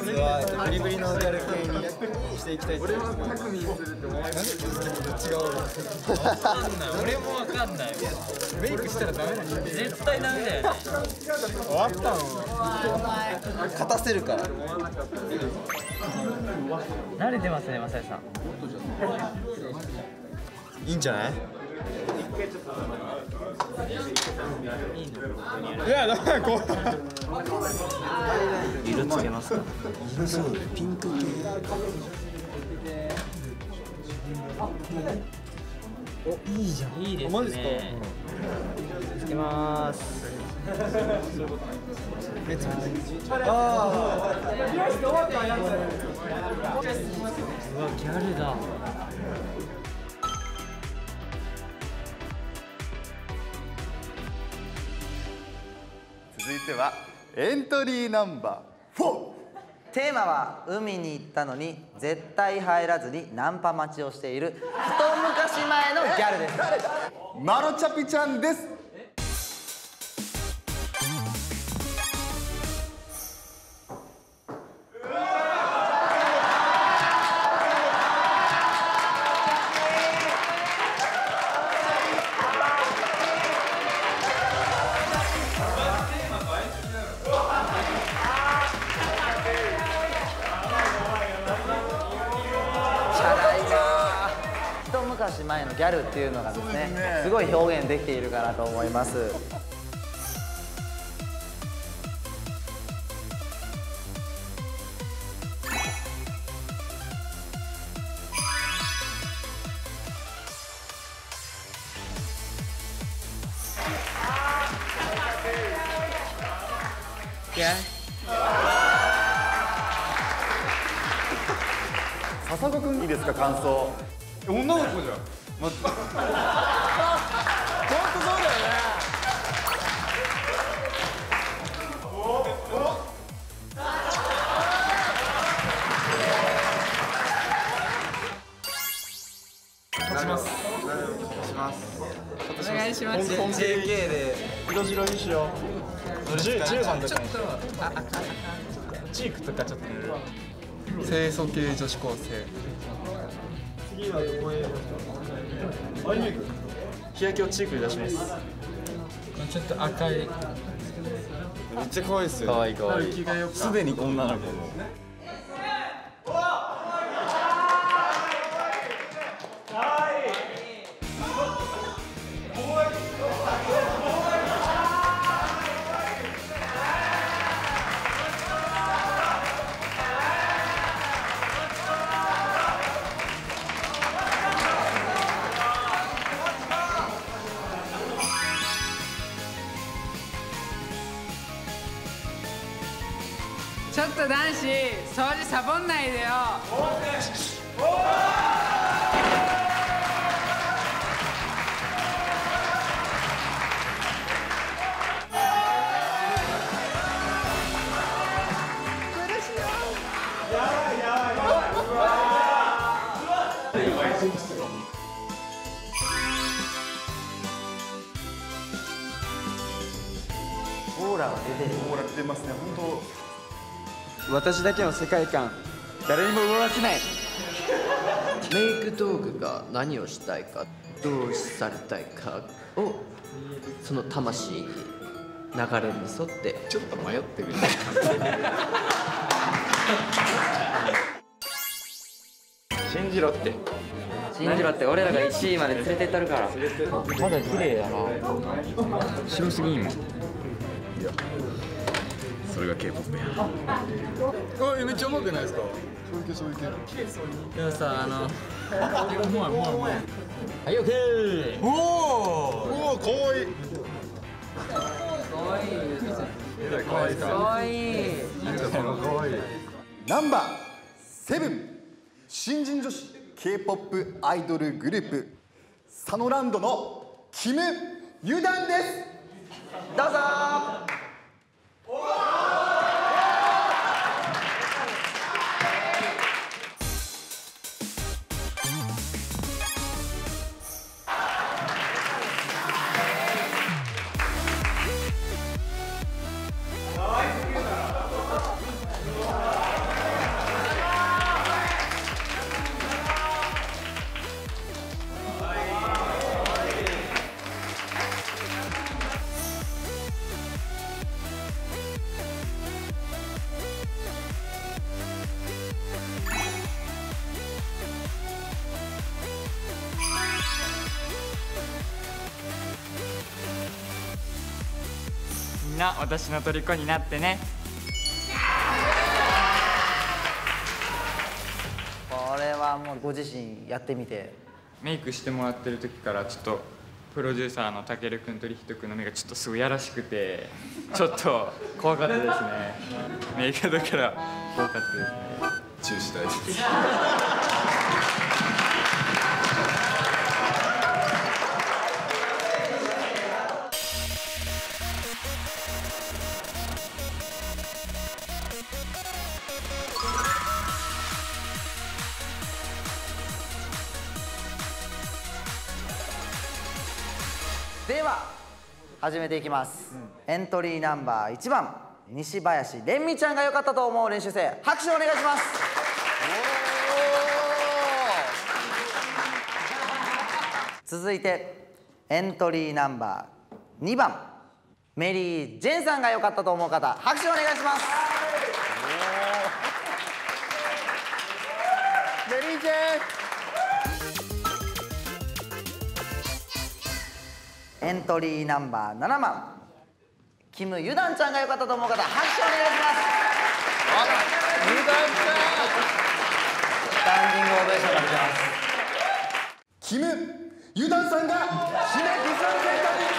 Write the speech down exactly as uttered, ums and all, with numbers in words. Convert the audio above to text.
スはブリブリのギャル系にしていきたいと思います。俺はタクミにするって思います。違う。わかんない。俺もわかんない。メイクしたらダメだよ。絶対ダメだよ。終わったの。勝たせるから。慣れてますね、マサイさん。いいんじゃない？いや、だからこう色つけますか。色そう、ピンク系。お、いいじゃん。いいですね。マジですか。つけまーす。あー。うわ、ギャルだ。続いてはエントリーナンバーフォー。テーマは海に行ったのに絶対入らずにナンパ待ちをしている一昔前のギャルです。マロチャピちゃんです。昔前のギャルっていうのがですね、すごい表現できているかなと思います。笹子君いいですか、感想。女の子じゃん。ま、本当そうだよね。おお。勝ちます。勝ちます。お願いします。ジェーケー で色白にしよう。じゅうばんとかに。チークとかちょっと。清楚系女子高生。次はここへ。アイメイク。日焼けをチークで出します。ちょっと赤い。めっちゃ可愛いですよ。可愛い可愛い。すでに女の子。ちょっと男子、掃除サボんないでよ。オーラは出てる。オーラ出てますね、本当。私だけの世界観、誰にも奪わせない。メイク道具が何をしたいか、どうされたいかを、その魂に流れに沿ってちょっと迷ってるね。信じろって信じろって、俺らがいちいまで連れてったるから。まだ綺麗やな。白すぎんもん。いや、それが ケーポップ や。あ、めっちゃうまくないですか。そういう系、そういう系。でもさ、あのうまい、うまい、うまい。はい、オッケー。おお、可愛い。可愛い。可愛い。可愛い。可愛い。ナンバーセブン、新人女子 ケーポップ アイドルグループ、サノランドのキム・ユダンです。どうぞー。な私の虜になってね。これはもうご自身やってみて、メイクしてもらってる時からちょっとプロデューサーのたけるくんとりひとくんの目がちょっとすごいやらしくてちょっと怖かったですね。メイクだから怖かったですね。中止大事です。では始めていきます、うん、エントリーナンバーいちばん西林蓮美ちゃんが良かったと思う練習生、拍手をお願いします。続いてエントリーナンバーにばんメリー・ジェンさんが良かったと思う方、拍手をお願いします。メリー・ジェン。エントリーナンバーななばんキム・ユダンちゃんが良かったと思う方、拍手お願いします。ユダンちゃん。スタンディングオベーションが出ます。キム・ユダンさんが姫木さん選択。